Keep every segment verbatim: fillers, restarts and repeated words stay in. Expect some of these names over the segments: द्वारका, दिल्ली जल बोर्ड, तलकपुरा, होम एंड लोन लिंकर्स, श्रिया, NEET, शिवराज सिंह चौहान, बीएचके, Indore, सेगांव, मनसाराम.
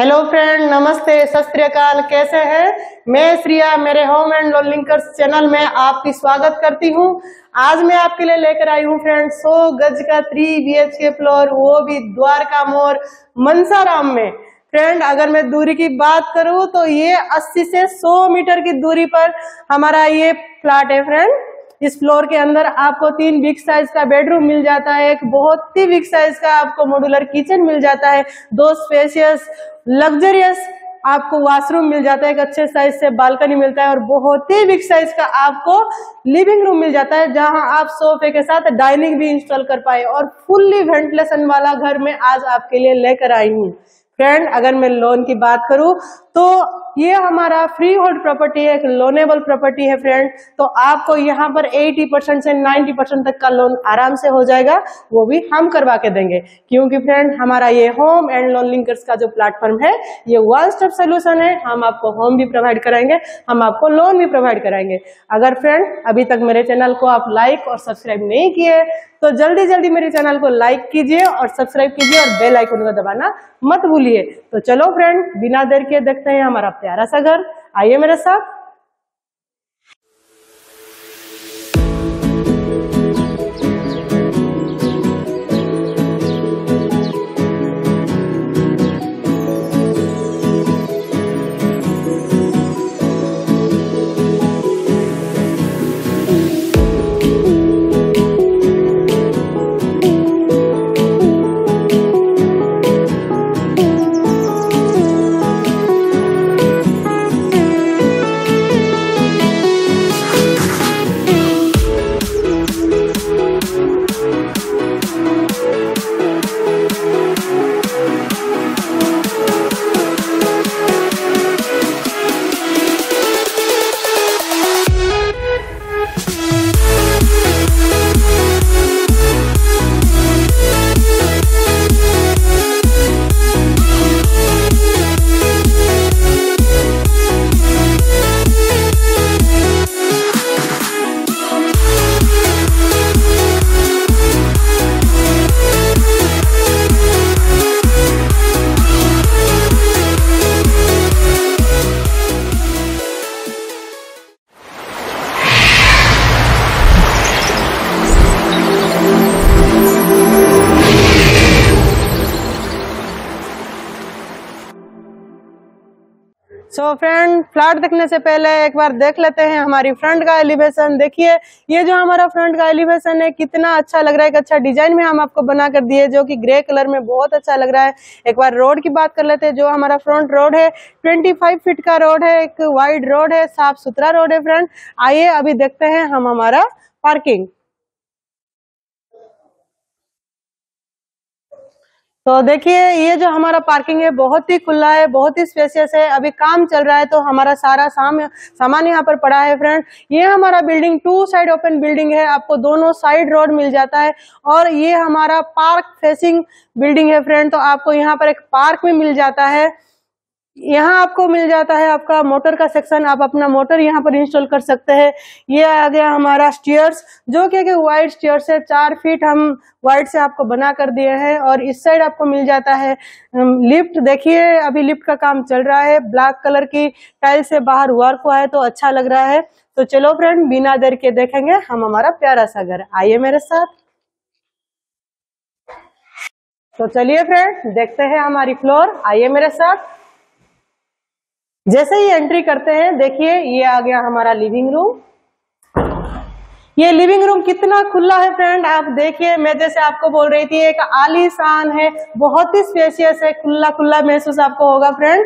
Hello friend, नमस्ते, सत श्री अकाल। कैसे हैं? मैं श्रिया, मेरे होम एंड लोन लिंकर्स channel में आपकी स्वागत करती हूं। आज मैं आपके लिए लेकर आई हूं फ्रेंड सौ गज का थ्री बीएचके फ्लोर, वो भी द्वारका मोर मनसाराम में। फ्रेंड, अगर मैं दूरी की बात करूं तो ये अस्सी से सौ मीटर की दूरी पर हमारा ये फ्लैट है। फ्रेंड, इस फ्लोर के अंदर आपको तीन बिग साइज का बेडरूम मिल जाता है, एक बहुत ही बिग साइज का आपको मॉड्यूलर किचन मिल जाता है, दो स्पेशियस लग्जरियस आपको वॉशरूम मिल जाता है, एक अच्छे साइज से बालकनी मिलता है और बहुत ही बिग साइज का आपको लिविंग रूम मिल जाता है, जहां आप सोफे के साथ डाइनिंग भी इंस्टॉल कर पाए। और फुल्ली वेंटिलेशन वाला घर में आज आपके लिए लेकर आई हूँ। फ्रेंड, अगर मैं लोन की बात करूं तो ये हमारा फ्री होल्ड प्रॉपर्टी है, एक लोनेबल प्रॉपर्टी है। फ्रेंड, तो आपको यहाँ पर अस्सी परसेंट से नब्बे परसेंट तक का लोन आराम से हो जाएगा, वो भी हम करवा के देंगे, क्योंकि फ्रेंड हमारा ये होम एंड लोन लिंकर्स का जो प्लेटफॉर्म है ये वन स्टॉप सोल्यूशन है। हम आपको होम भी प्रोवाइड कराएंगे, हम आपको लोन भी प्रोवाइड कराएंगे। अगर फ्रेंड अभी तक मेरे चैनल को आप लाइक और सब्सक्राइब नहीं किए तो जल्दी जल्दी मेरे चैनल को लाइक कीजिए और सब्सक्राइब कीजिए और बेल आइकन को दबाना मत भूलिए। तो चलो फ्रेंड, बिना देर किए देखते हैं हमारा प्यारा सा घर, आइए मेरे साथ। तो फ्रेंड, फ्लैट देखने से पहले एक बार देख लेते हैं हमारी फ्रंट का एलिवेशन। देखिए, ये जो हमारा फ्रंट का एलिवेशन है कितना अच्छा लग रहा है, एक अच्छा डिजाइन में हम आपको बना कर दिए जो कि ग्रे कलर में बहुत अच्छा लग रहा है। एक बार रोड की बात कर लेते हैं। जो हमारा फ्रंट रोड है पच्चीस फीट का रोड है, एक वाइड रोड है, साफ सुथरा रोड है। फ्रेंड, आइए अभी देखते हैं हम हमारा पार्किंग। तो देखिए, ये जो हमारा पार्किंग है बहुत ही खुला है, बहुत ही स्पेशियस है। अभी काम चल रहा है तो हमारा सारा साम, सामान यहाँ पर पड़ा है। फ्रेंड, ये हमारा building two side open building है, आपको दोनों साइड रोड मिल जाता है और ये हमारा पार्क फेसिंग बिल्डिंग है। फ्रेंड, तो आपको यहाँ पर एक पार्क भी मिल जाता है। यहाँ आपको मिल जाता है आपका मोटर का सेक्शन, आप अपना मोटर यहाँ पर इंस्टॉल कर सकते हैं। ये आ गया हमारा स्टेयर्स, जो कि वाइड स्टेयर्स है, चार फीट हम वाइड से आपको बना कर दिए हैं। और इस साइड आपको मिल जाता है लिफ्ट। देखिए, अभी लिफ्ट का काम चल रहा है, ब्लैक कलर की टाइल से बाहर वर्क हुआ है तो अच्छा लग रहा है। तो चलो फ्रेंड, बिना देर के देखेंगे हम हमारा प्यारा सा घर, आइए मेरे साथ। तो चलिए फ्रेंड, देखते हैं हमारी फ्लोर, आइए मेरे साथ। जैसे ही एंट्री करते हैं, देखिए ये आ गया हमारा लिविंग रूम। ये लिविंग रूम कितना खुला है फ्रेंड, आप देखिए। मैं जैसे आपको बोल रही थी, एक आलीशान है, बहुत ही स्पेशियस है, खुला खुला महसूस आपको होगा। फ्रेंड,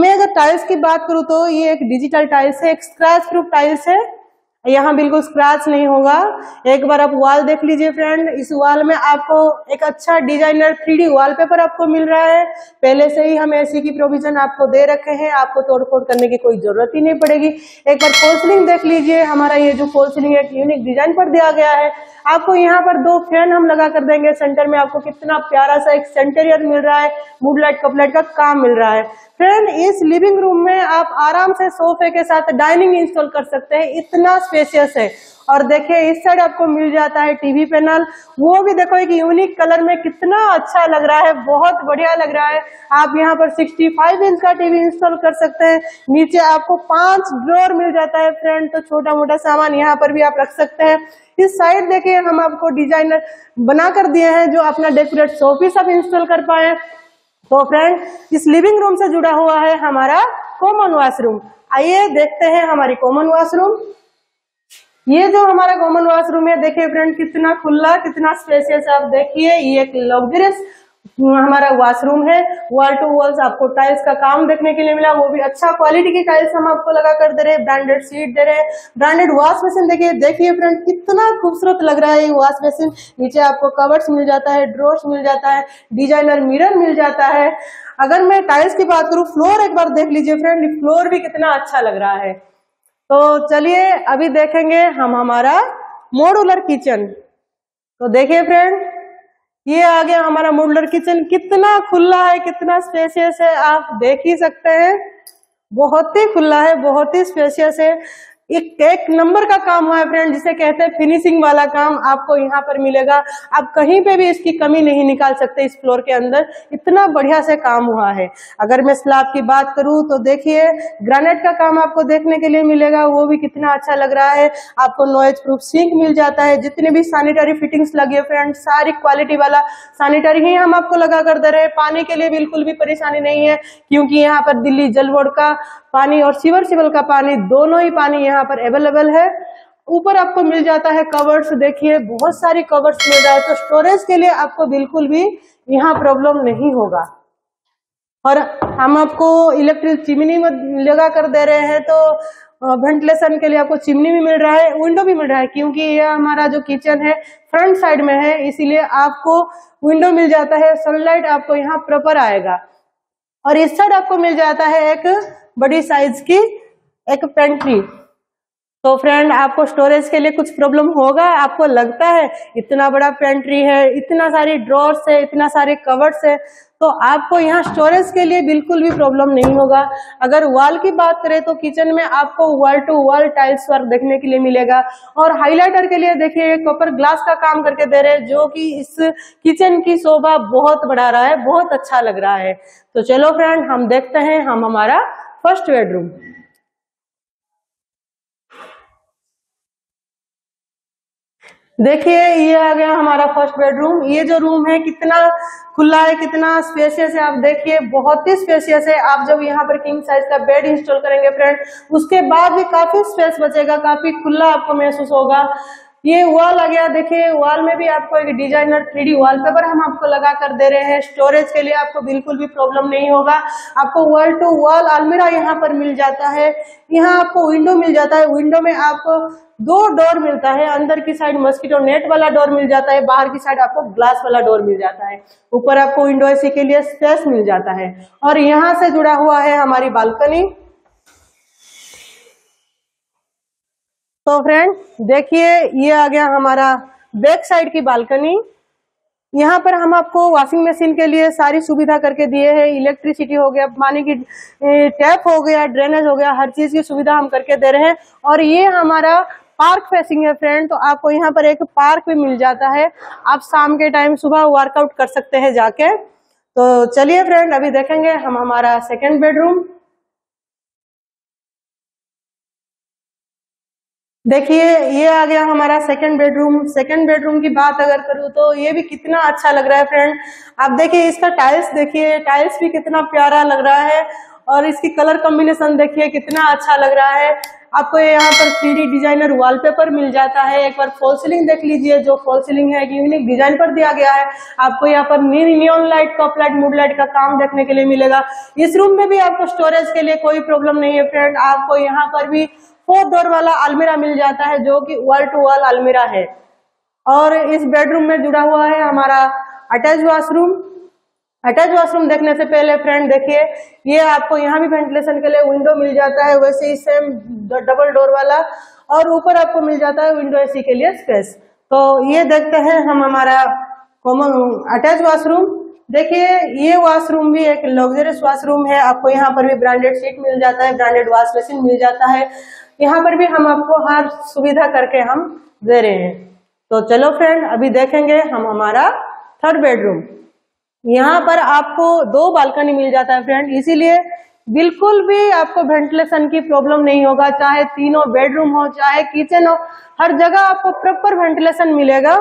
मैं अगर टाइल्स की बात करूं तो ये एक डिजिटल टाइल्स है, एक स्क्रैच प्रूफ टाइल्स है, यहाँ बिल्कुल स्क्रैच नहीं होगा। एक बार आप वॉल देख लीजिए। फ्रेंड, इस वॉल में आपको एक अच्छा designer three D wall paper आपको मिल रहा है। पहले से ही हम ऐसी की प्रोविजन आपको दे रखे हैं, आपको तोड़फोड़ करने की कोई जरूरत ही नहीं पड़ेगी। एक बार फॉल सीलिंग देख लीजिए। हमारा ये जो फॉल सीलिंग है यूनिक डिजाइन पर दिया गया है। आपको यहाँ पर दो फैन हम लगा कर देंगे सेंटर में, आपको कितना प्यारा सा एक सेंटेरियर मिल रहा है, मूड लाइट कप लाइट का काम मिल रहा है। फ्रेंड इस लिविंग रूम में आप आराम से सोफे के साथ डाइनिंग इंस्टॉल कर सकते हैं, इतना स्पेशियस है। और देखिए इस साइड आपको मिल जाता है टीवी पैनल, वो भी देखो एक यूनिक कलर में कितना अच्छा लग रहा है, बहुत बढ़िया लग रहा है। आप यहाँ पर पैंसठ इंच का टीवी इंस्टॉल कर सकते हैं। नीचे आपको पांच ड्रॉअर मिल जाता है फ्रेंड, तो छोटा मोटा सामान यहाँ पर भी आप रख सकते हैं। इस साइड देखिए हम आपको डिजाइनर बना कर दिए हैं जो अपना डेकोरेट शोपीस आप इंस्टॉल कर पाए। तो फ्रेंड इस लिविंग रूम से जुड़ा हुआ है हमारा कॉमन वॉशरूम। आइए देखते हैं हमारी कॉमन वॉशरूम। ये जो हमारा कॉमन वॉशरूम है देखिए फ्रेंड कितना खुला कितना स्पेशियस, आप देखिए ये एक लग्जरियस हमारा वॉशरूम है। वॉल टू वॉल्स आपको टाइल्स का काम देखने के लिए मिला, वो भी अच्छा क्वालिटी की टाइल्स हम आपको लगा कर दे रहे, ब्रांडेड सीट दे रहे, ब्रांडेड वॉश बेसिन देखिए देखिए फ्रेंड कितना खूबसूरत लग रहा है ये वॉश बेसिन। नीचे आपको कवर्स मिल जाता है, ड्रॉर्स मिल जाता है, डिजाइनर मिरर मिल जाता है। अगर मैं टाइल्स की बात करूँ, फ्लोर एक बार देख लीजिए फ्रेंड, फ्लोर भी कितना अच्छा लग रहा है। तो चलिए अभी देखेंगे हम हमारा मॉड्यूलर किचन। तो देखिए फ्रेंड ये आ गया हमारा मॉड्यूलर किचन, कितना खुला है कितना स्पेशियस है, आप देख ही सकते हैं, बहुत ही खुला है बहुत ही स्पेशियस है। एक एक नंबर का काम हुआ है फ्रेंड, जिसे कहते हैं फिनिशिंग वाला काम आपको यहाँ पर मिलेगा। आप कहीं पे भी इसकी कमी नहीं निकाल सकते, इस फ्लोर के अंदर इतना बढ़िया से काम हुआ है। अगर मैं स्लैब की बात करूँ तो देखिए ग्रेनाइट का काम आपको देखने के लिए मिलेगा, वो भी कितना अच्छा लग रहा है। आपको नॉइज प्रूफ सिंक मिल जाता है, जितने भी सैनिटरी फिटिंग्स लगी है फ्रेंड सारी क्वालिटी वाला सैनिटरी ही हम आपको लगा कर दे रहे हैं। पानी के लिए बिल्कुल भी परेशानी नहीं है, क्योंकि यहाँ पर दिल्ली जल बोर्ड का पानी और सीवर सिवल का पानी दोनों ही पानी यहाँ पर अवेलेबल है। ऊपर आपको मिल जाता है कवर्स, देखिए बहुत सारी कवर्स मिल रहा है, तो स्टोरेज के लिए आपको बिल्कुल भी यहाँ प्रॉब्लम नहीं होगा। और हम आपको इलेक्ट्रिक चिमनी लगा कर दे रहे हैं, तो वेंटिलेशन के लिए आपको चिमनी भी मिल रहा है, विंडो भी मिल रहा है, क्योंकि यह हमारा जो किचन है फ्रंट साइड में है, इसीलिए आपको विंडो मिल जाता है, सनलाइट आपको यहाँ प्रॉपर आएगा। और इस साइड आपको मिल जाता है एक बड़ी साइज की एक पेंट्री। तो फ्रेंड आपको स्टोरेज के लिए कुछ प्रॉब्लम होगा, आपको लगता है इतना बड़ा पेंट्री है, इतना सारी ड्रॉर्स है, इतना सारे कवर्स है, तो आपको यहाँ स्टोरेज के लिए बिल्कुल भी प्रॉब्लम नहीं होगा। अगर वॉल की बात करें तो किचन में आपको wall to wall tiles work देखने के लिए मिलेगा। और हाइलाइटर के लिए देखिए कॉपर ग्लास का काम करके दे रहे हैं, जो कि इस किचन की शोभा बहुत बढ़ा रहा है, बहुत अच्छा लग रहा है। तो चलो फ्रेंड हम देखते हैं हम हमारा फर्स्ट बेडरूम। देखिए ये आ गया हमारा फर्स्ट बेडरूम। ये जो रूम है कितना खुला है कितना स्पेशियस है, आप देखिए बहुत ही स्पेशियस है। आप जब यहाँ पर किंग साइज का बेड इंस्टॉल करेंगे फ्रेंड, उसके बाद भी काफी स्पेस बचेगा, काफी खुला आपको महसूस होगा। ये वॉल आ गया, देखिए वॉल में भी आपको एक designer three D wall paper हम आपको लगा कर दे रहे हैं। स्टोरेज के लिए आपको बिल्कुल भी प्रॉब्लम नहीं होगा, आपको वॉल टू वॉल अलमीरा यहाँ पर मिल जाता है। यहाँ आपको विंडो मिल जाता है, विंडो में आपको दो डोर मिलता है, अंदर की साइड मस्किटो नेट वाला डोर मिल जाता है, बाहर की साइड आपको ग्लास वाला डोर मिल जाता है। ऊपर आपको विंडो एसी के लिए स्पेस मिल जाता है। और यहाँ से जुड़ा हुआ है हमारी बालकनी। तो फ्रेंड देखिए ये आ गया हमारा बैक साइड की बालकनी। यहाँ पर हम आपको वॉशिंग मशीन के लिए सारी सुविधा करके दिए हैं, इलेक्ट्रिसिटी हो गया, पानी की टैप हो गया, ड्रेनेज हो गया, हर चीज की सुविधा हम करके दे रहे हैं। और ये हमारा पार्क फेसिंग है फ्रेंड, तो आपको यहाँ पर एक पार्क भी मिल जाता है, आप शाम के टाइम सुबह वर्कआउट कर सकते हैं जाके। तो चलिए फ्रेंड अभी देखेंगे हम हमारा सेकेंड बेडरूम। देखिए ये आ गया हमारा सेकंड बेडरूम। सेकंड बेडरूम की बात अगर करूँ तो ये भी कितना अच्छा लग रहा है फ्रेंड, आप देखिए इसका टाइल्स देखिए, टाइल्स भी कितना प्यारा लग रहा है। और इसकी कलर कॉम्बिनेशन देखिए कितना अच्छा लग रहा है। आपको यहाँ पर थ्री डी डिजाइनर वॉलपेपर मिल जाता है। एक बार फॉल सीलिंग देख लीजिए, जो फॉल सीलिंग है यूनिक डिजाइन पर दिया गया है। आपको यहाँ पर neon light cup light mood light का काम देखने के लिए मिलेगा। इस रूम में भी आपको स्टोरेज के लिए कोई प्रॉब्लम नहीं है फ्रेंड, आपको यहाँ पर भी फोर डोर वाला अलमीरा मिल जाता है, जो कि वॉल टू वॉल अलमीरा है। और इस बेडरूम में जुड़ा हुआ है हमारा अटैच वॉशरूम। अटैच वॉशरूम देखने से पहले फ्रेंड देखिए ये आपको यहाँ भी वेंटिलेशन के लिए विंडो मिल जाता है, वैसे ही सेम डबल डोर वाला। और ऊपर आपको मिल जाता है विंडो एसी के लिए स्पेस। तो ये देखते हैं हम हमारा कॉमन अटैच वॉशरूम। देखिए ये वॉशरूम भी एक लग्जरियस वॉशरूम है, आपको यहाँ पर भी ब्रांडेड सीट मिल जाता है, ब्रांडेड वॉश बेसिन मिल जाता है, यहाँ पर भी हम आपको हर सुविधा करके हम दे रहे हैं। तो चलो फ्रेंड अभी देखेंगे हम हमारा थर्ड बेडरूम। यहाँ पर आपको दो बालकनी मिल जाता है फ्रेंड, इसीलिए बिल्कुल भी आपको वेंटिलेशन की प्रॉब्लम नहीं होगा, चाहे तीनों बेडरूम हो चाहे किचन हो, हर जगह आपको प्रॉपर वेंटिलेशन मिलेगा।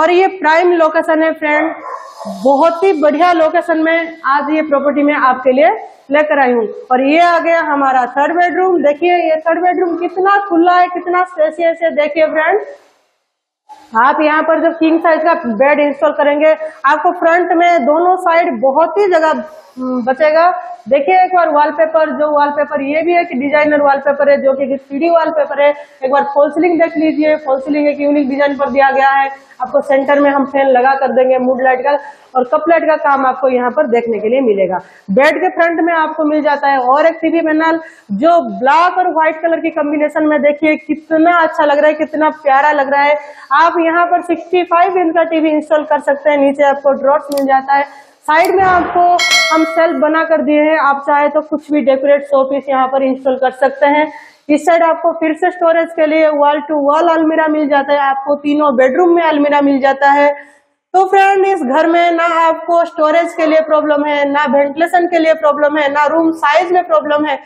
और ये प्राइम लोकेशन है फ्रेंड, बहुत ही बढ़िया लोकेशन में आज ये प्रॉपर्टी में आपके लिए लेकर आई हूँ। और ये आ गया हमारा थर्ड बेडरूम। देखिए ये थर्ड बेडरूम कितना खुला है, कितना स्पेशियस है। देखिए फ्रेंड आप यहाँ पर जब किंग साइज का बेड इंस्टॉल करेंगे आपको फ्रंट में दोनों साइड बहुत ही जगह बचेगा। देखिए एक बार वॉलपेपर, जो वॉलपेपर ये भी है कि डिजाइनर वॉलपेपर है जो कि थ्री डी वॉलपेपर है। एक बार फॉल सीलिंग देख लीजिए, फॉल सीलिंग एक यूनिक डिजाइन पर दिया गया है। आपको सेंटर में हम फैन लगा कर देंगे, मूड लाइट का और कप लाइट का काम आपको यहाँ पर देखने के लिए मिलेगा। बेड के फ्रंट में आपको मिल जाता है और एक टीवी पैनल, जो ब्लैक और व्हाइट कलर की कॉम्बिनेशन में देखिए कितना अच्छा लग रहा है, कितना प्यारा लग रहा है। आप यहाँ पर सिक्सटी फाइव इंच का टीवी इंस्टॉल कर सकते हैं। नीचे आपको ड्रॉर्स मिल जाता है, साइड में आपको हम सेल्फ बना कर दिए हैं, आप चाहे तो कुछ भी डेकोरेट शोपीस यहाँ पर इंस्टॉल कर सकते हैं। इस साइड आपको फिर से स्टोरेज के लिए वॉल टू वॉल अलमीरा मिल जाता है, आपको तीनों बेडरूम में अलमीरा मिल जाता है। तो फ्रेंड इस घर में ना आपको स्टोरेज के लिए प्रॉब्लम है, ना वेंटिलेशन के लिए प्रॉब्लम है, ना रूम साइज में प्रॉब्लम है।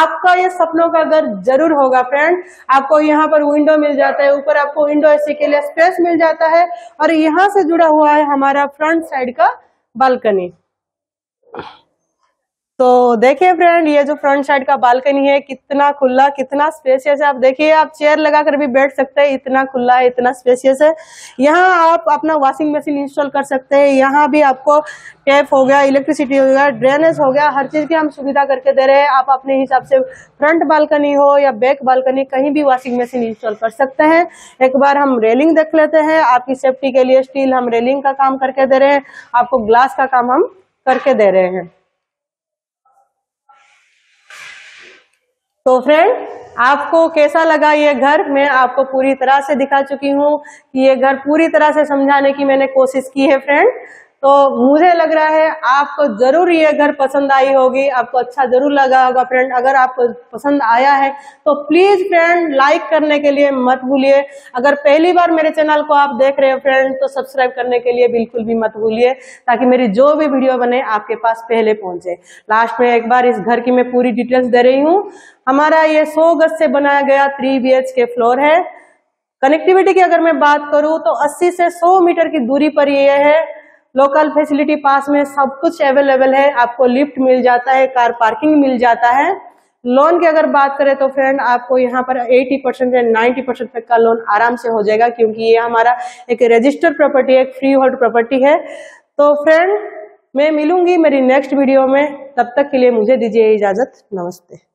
आपका ये सपनों का घर जरूर होगा फ्रेंड। आपको यहाँ पर विंडो मिल जाता है, ऊपर आपको विंडो एसी के लिए स्पेस मिल जाता है। और यहाँ से जुड़ा हुआ है हमारा फ्रंट साइड का बालकनी। तो देखिए फ्रेंड ये जो फ्रंट साइड का बालकनी है कितना खुला, कितना स्पेशियस है। आप देखिए आप चेयर लगाकर भी बैठ सकते हैं, इतना खुला है, इतना स्पेशियस है। यहाँ आप अपना वॉशिंग मशीन इंस्टॉल कर सकते हैं, यहाँ भी आपको टैप हो गया, इलेक्ट्रिसिटी हो गया, ड्रेनेज हो गया, हर चीज की हम सुविधा करके दे रहे हैं। आप अपने हिसाब से फ्रंट बालकनी हो या बैक बालकनी कहीं भी वॉशिंग मशीन इंस्टॉल कर सकते हैं। एक बार हम रेलिंग देख लेते हैं, आपकी सेफ्टी के लिए स्टील हम रेलिंग का काम करके दे रहे हैं, आपको ग्लास का काम हम करके दे रहे हैं। तो फ्रेंड आपको कैसा लगा ये घर, मैं आपको पूरी तरह से दिखा चुकी हूँ कि ये घर पूरी तरह से समझाने की मैंने कोशिश की है फ्रेंड। तो मुझे लग रहा है आपको जरूर ये घर पसंद आई होगी, आपको अच्छा जरूर लगा होगा फ्रेंड। अगर आपको पसंद आया है तो प्लीज फ्रेंड लाइक करने के लिए मत भूलिए। अगर पहली बार मेरे चैनल को आप देख रहे हो फ्रेंड तो सब्सक्राइब करने के लिए बिल्कुल भी मत भूलिए, ताकि मेरी जो भी वीडियो बने आपके पास पहले पहुंचे। लास्ट में एक बार इस घर की मैं पूरी डिटेल्स दे रही हूँ। हमारा ये सौ गज से बनाया गया three B H K floor है। कनेक्टिविटी की अगर मैं बात करूँ तो अस्सी से सौ मीटर की दूरी पर ये है। लोकल फैसिलिटी पास में सब कुछ अवेलेबल है, आपको लिफ्ट मिल जाता है, कार पार्किंग मिल जाता है। लोन की अगर बात करें तो फ्रेंड आपको यहाँ पर अस्सी परसेंट या नब्बे परसेंट तक का लोन आराम से हो जाएगा, क्योंकि ये हमारा एक रजिस्टर्ड प्रॉपर्टी, एक फ्री होल्ड प्रॉपर्टी है। तो फ्रेंड मैं मिलूंगी मेरी नेक्स्ट वीडियो में, तब तक के लिए मुझे दीजिए इजाजत। नमस्ते।